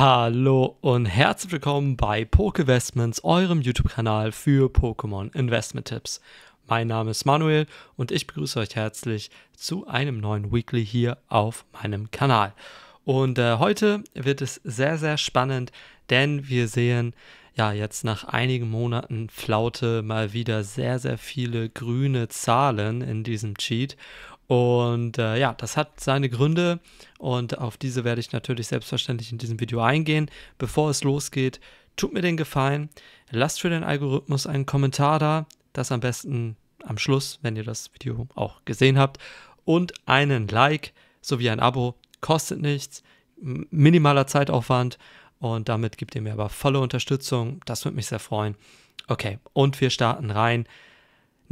Hallo und herzlich willkommen bei Pokevestments, eurem YouTube-Kanal für Pokémon Investment-Tipps. Mein Name ist Manuel und ich begrüße euch herzlich zu einem neuen Weekly hier auf meinem Kanal. Und heute wird es sehr, sehr spannend, denn wir sehen ja jetzt nach einigen Monaten Flaute mal wieder sehr, sehr viele grüne Zahlen in diesem Cheat. Und ja, das hat seine Gründe und auf diese werde ich natürlich selbstverständlich in diesem Video eingehen. Bevor es losgeht, tut mir den Gefallen, lasst für den Algorithmus einen Kommentar da, das am besten am Schluss, wenn ihr das Video auch gesehen habt, und einen Like sowie ein Abo, kostet nichts, minimaler Zeitaufwand und damit gebt ihr mir aber volle Unterstützung, das würde mich sehr freuen. Okay, und wir starten rein.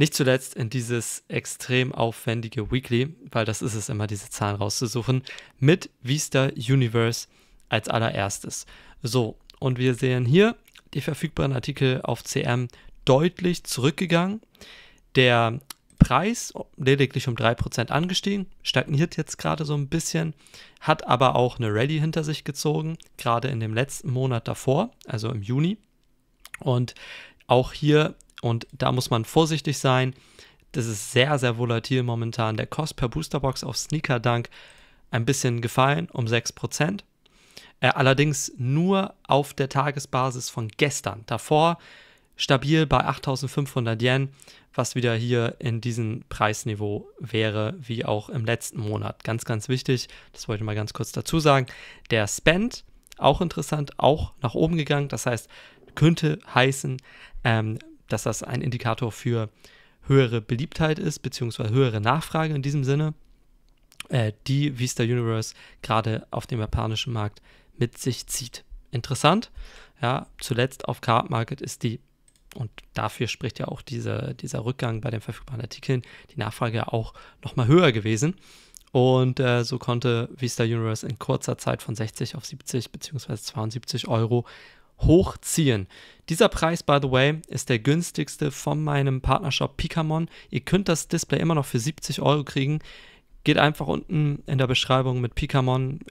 Nicht zuletzt in dieses extrem aufwendige Weekly, weil das ist es immer, diese Zahlen rauszusuchen, mit VSTAR Universe als allererstes. So, und wir sehen hier die verfügbaren Artikel auf CM deutlich zurückgegangen. Der Preis lediglich um 3% angestiegen, stagniert jetzt gerade so ein bisschen, hat aber auch eine Rallye hinter sich gezogen, gerade in dem letzten Monat davor, also im Juni. Und auch hier... Und da muss man vorsichtig sein, das ist sehr, sehr volatil momentan. Der Cost per Boosterbox auf Sneaker Dunk ein bisschen gefallen, um 6%. Allerdings nur auf der Tagesbasis von gestern. Davor stabil bei 8.500 Yen, was wieder hier in diesem Preisniveau wäre, wie auch im letzten Monat. Ganz, ganz wichtig, das wollte ich mal ganz kurz dazu sagen. Der Spend, auch interessant, auch nach oben gegangen. Das heißt, könnte heißen, dass das ein Indikator für höhere Beliebtheit ist, beziehungsweise höhere Nachfrage in diesem Sinne, die VSTAR Universe gerade auf dem japanischen Markt mit sich zieht. Interessant, ja, zuletzt auf Card Market ist die, und dafür spricht ja auch dieser Rückgang bei den verfügbaren Artikeln, die Nachfrage auch nochmal höher gewesen. Und so konnte VSTAR Universe in kurzer Zeit von 60 auf 70 bzw. 72 Euro hochziehen. Dieser Preis, by the way, ist der günstigste von meinem Partnershop Pikamon. Ihr könnt das Display immer noch für 70 Euro kriegen. Geht einfach unten in der Beschreibung mit Pikamon,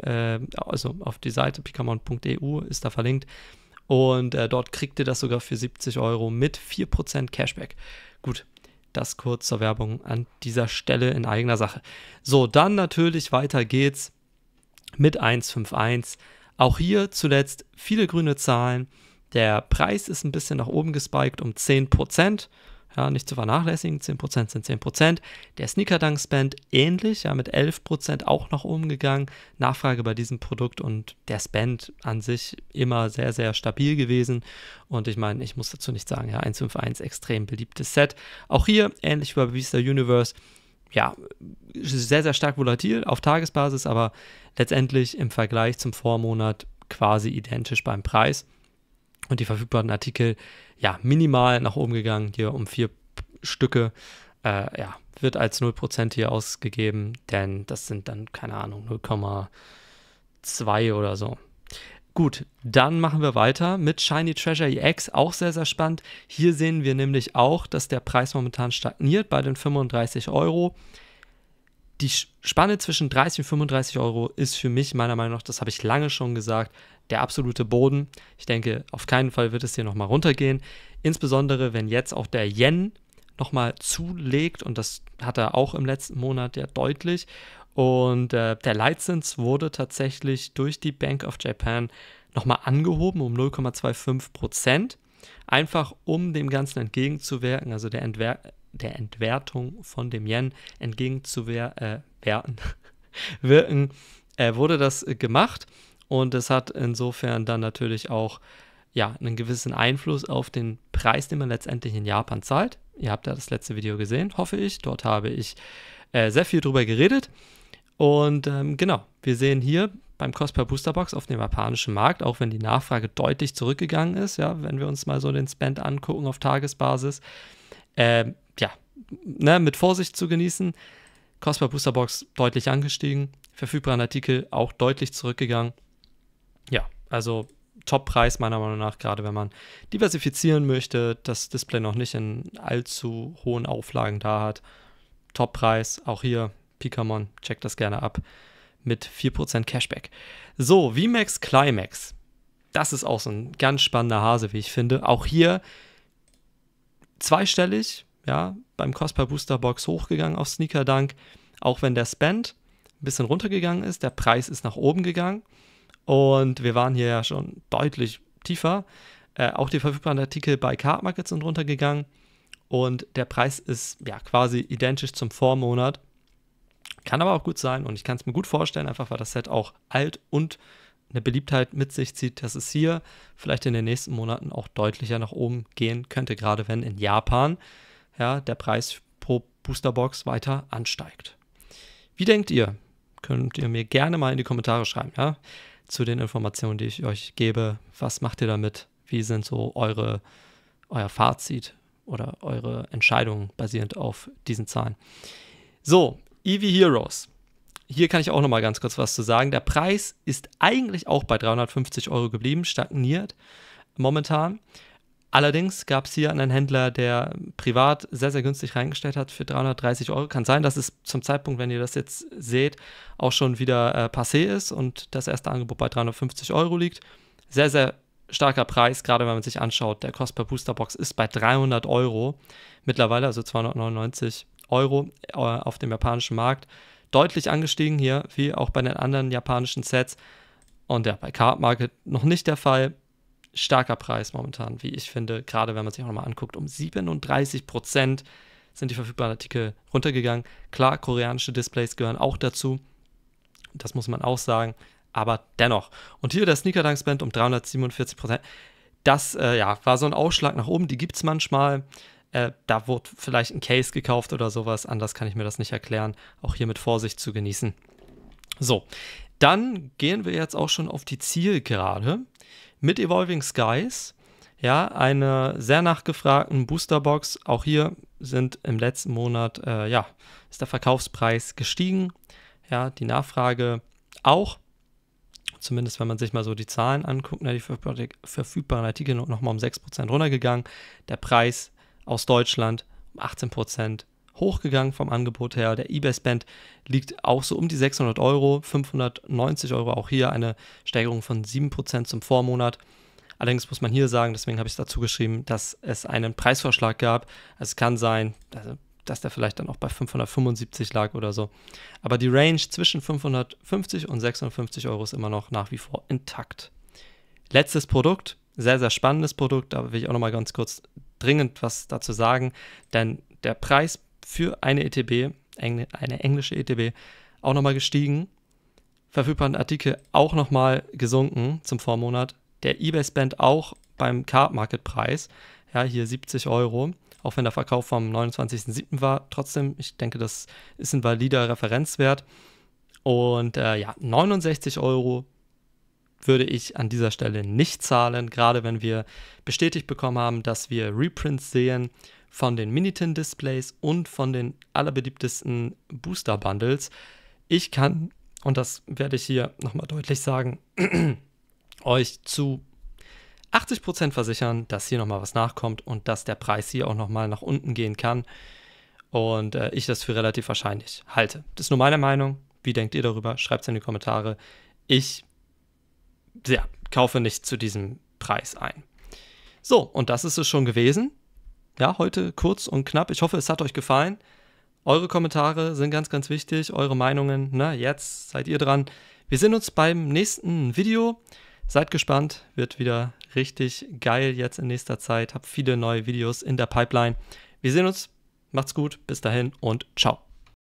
also auf die Seite pikamon.eu ist da verlinkt. Und dort kriegt ihr das sogar für 70 Euro mit 4% Cashback. Gut, das kurz zur Werbung an dieser Stelle in eigener Sache. So, dann natürlich weiter geht's mit 151. Auch hier zuletzt viele grüne Zahlen, der Preis ist ein bisschen nach oben gespiked um 10%, ja, nicht zu vernachlässigen, 10% sind 10%, der Sneaker Dunk Spend ähnlich, ja, mit 11% auch nach oben gegangen, Nachfrage bei diesem Produkt und der Spend an sich immer sehr, sehr stabil gewesen und ich meine, ich muss dazu nicht sagen, ja, 151 extrem beliebtes Set, auch hier ähnlich wie bei VSTAR Universe, ja, sehr, sehr stark volatil auf Tagesbasis, aber letztendlich im Vergleich zum Vormonat quasi identisch beim Preis. Und die verfügbaren Artikel, ja, minimal nach oben gegangen, hier um 4 Stücke, ja, wird als 0% hier ausgegeben, denn das sind dann, keine Ahnung, 0,2 oder so. Gut, dann machen wir weiter mit Shiny Treasure EX, auch sehr, sehr spannend. Hier sehen wir nämlich auch, dass der Preis momentan stagniert bei den 35 Euro. Die Spanne zwischen 30 und 35 Euro ist für mich meiner Meinung nach, das habe ich lange schon gesagt, der absolute Boden. Ich denke, auf keinen Fall wird es hier nochmal runtergehen, insbesondere wenn jetzt auch der Yen nochmal zulegt und das hat er auch im letzten Monat ja deutlich. Und der Leitzins wurde tatsächlich durch die Bank of Japan nochmal angehoben um 0,25%, einfach um dem Ganzen entgegenzuwirken, also der Entwertung von dem Yen wurde das gemacht und es hat insofern dann natürlich auch, ja, einen gewissen Einfluss auf den Preis, den man letztendlich in Japan zahlt. Ihr habt ja das letzte Video gesehen, hoffe ich, dort habe ich sehr viel drüber geredet. Und genau, wir sehen hier beim Cost per Boosterbox auf dem japanischen Markt, auch wenn die Nachfrage deutlich zurückgegangen ist, ja, wenn wir uns mal so den Spend angucken auf Tagesbasis, ja, ne, mit Vorsicht zu genießen, Cost per Boosterbox deutlich angestiegen, verfügbaren Artikel auch deutlich zurückgegangen. Ja, also Top-Preis meiner Meinung nach, gerade wenn man diversifizieren möchte, das Display noch nicht in allzu hohen Auflagen da hat. Top-Preis, auch hier Pikamon, checkt das gerne ab, mit 4% Cashback. So, VMAX Climax, Das ist auch so ein ganz spannender Hase, wie ich finde. Auch hier zweistellig, ja, beim Cost per Booster Box hochgegangen auf Sneaker Dunk. Auch wenn der Spend ein bisschen runtergegangen ist, der Preis ist nach oben gegangen. Und wir waren hier ja schon deutlich tiefer. Auch die verfügbaren Artikel bei Card Markets sind runtergegangen. Und der Preis ist ja quasi identisch zum Vormonat. Kann aber auch gut sein und ich kann es mir gut vorstellen, einfach weil das Set auch alt und eine Beliebtheit mit sich zieht, dass es hier vielleicht in den nächsten Monaten auch deutlicher nach oben gehen könnte, gerade wenn in Japan ja, der Preis pro Boosterbox weiter ansteigt. Wie denkt ihr? Könnt ihr mir gerne mal in die Kommentare schreiben, ja? Zu den Informationen, die ich euch gebe. Was macht ihr damit? Wie sind so euer Fazit oder eure Entscheidungen basierend auf diesen Zahlen? So, Eevee Heroes. Hier kann ich auch noch mal ganz kurz was zu sagen. Der Preis ist eigentlich auch bei 350 € geblieben, stagniert momentan. Allerdings gab es hier einen Händler, der privat sehr, sehr günstig reingestellt hat für 330 €. Kann sein, dass es zum Zeitpunkt, wenn ihr das jetzt seht, auch schon wieder passé ist und das erste Angebot bei 350 € liegt. Sehr, sehr starker Preis, gerade wenn man sich anschaut, der Cost per Boosterbox ist bei 300 € mittlerweile, also 299 € auf dem japanischen Markt. Deutlich angestiegen hier, wie auch bei den anderen japanischen Sets. Und ja, bei Card Market noch nicht der Fall. Starker Preis momentan, wie ich finde, gerade wenn man sich auch nochmal anguckt, um 37% sind die verfügbaren Artikel runtergegangen. Klar, koreanische Displays gehören auch dazu. Das muss man auch sagen, aber dennoch. Und hier der Sneaker Dunk Spend um 347%. Das ja, war so ein Ausschlag nach oben, die gibt es manchmal. Da wurde vielleicht ein Case gekauft oder sowas, anders kann ich mir das nicht erklären, auch hier mit Vorsicht zu genießen. So, dann gehen wir jetzt auch schon auf die Zielgerade mit Evolving Skies, ja, eine sehr nachgefragten Boosterbox, auch hier sind im letzten Monat, ja, ist der Verkaufspreis gestiegen, ja, die Nachfrage auch, zumindest wenn man sich mal so die Zahlen anguckt, na, die verfügbaren Artikel nochmal um 6% runtergegangen, der Preis aus Deutschland um 18% hochgegangen vom Angebot her. Der eBay-Spend liegt auch so um die 600 €, 590 €, auch hier eine Steigerung von 7% zum Vormonat. Allerdings muss man hier sagen, deswegen habe ich dazu geschrieben, dass es einen Preisvorschlag gab. Es kann sein, dass der vielleicht dann auch bei 575 lag oder so. Aber die Range zwischen 550 und 650 € ist immer noch nach wie vor intakt. Letztes Produkt, sehr, sehr spannendes Produkt, da will ich auch nochmal ganz kurz dringend was dazu sagen, denn der Preis für eine ETB, eine englische ETB, auch nochmal gestiegen, verfügbaren Artikel auch nochmal gesunken zum Vormonat, der eBay-Spend auch beim Card-Market-Preis, ja, hier 70 €, auch wenn der Verkauf vom 29.07. war, trotzdem, ich denke, das ist ein valider Referenzwert und ja, 69 € würde ich an dieser Stelle nicht zahlen, gerade wenn wir bestätigt bekommen haben, dass wir Reprints sehen von den Minitin-Displays und von den allerbeliebtesten Booster-Bundles. Ich kann, und das werde ich hier nochmal deutlich sagen, euch zu 80% versichern, dass hier nochmal was nachkommt und dass der Preis hier auch nochmal nach unten gehen kann und ich das für relativ wahrscheinlich halte. Das ist nur meine Meinung. Wie denkt ihr darüber? Schreibt es in die Kommentare. Ich ja, kaufe nicht zu diesem Preis ein. So, und das ist es schon gewesen. Ja, heute kurz und knapp. Ich hoffe, es hat euch gefallen. Eure Kommentare sind ganz, ganz wichtig. Eure Meinungen, na, jetzt seid ihr dran. Wir sehen uns beim nächsten Video. Seid gespannt, wird wieder richtig geil jetzt in nächster Zeit. Hab viele neue Videos in der Pipeline. Wir sehen uns, macht's gut, bis dahin und ciao.